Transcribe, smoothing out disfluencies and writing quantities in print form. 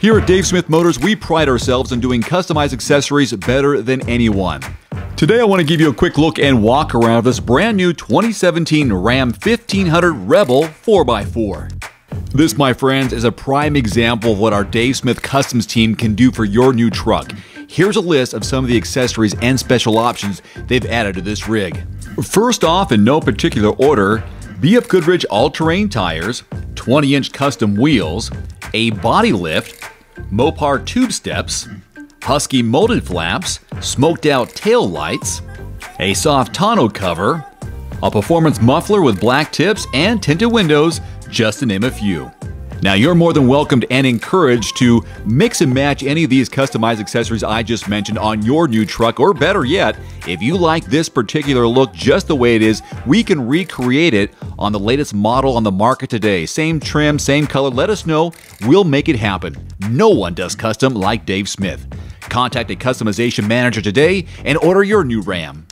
Here at Dave Smith Motors, we pride ourselves on doing customized accessories better than anyone. Today I want to give you a quick look and walk around of this brand new 2017 Ram 1500 Rebel 4x4. This, my friends, is a prime example of what our Dave Smith Customs team can do for your new truck. Here's a list of some of the accessories and special options they've added to this rig. First off, in no particular order, B.F. Goodrich all-terrain tires, 20-inch custom wheels, a body lift, Mopar tube steps, Husky molded flaps, smoked out tail lights, a soft tonneau cover, a performance muffler with black tips and tinted windows, just to name a few. Now you're more than welcomed and encouraged to mix and match any of these customized accessories I just mentioned on your new truck, or better yet, if you like this particular look just the way it is, we can recreate it on the latest model on the market today. Same trim, same color, let us know, we'll make it happen. No one does custom like Dave Smith. Contact a customization manager today and order your new Ram.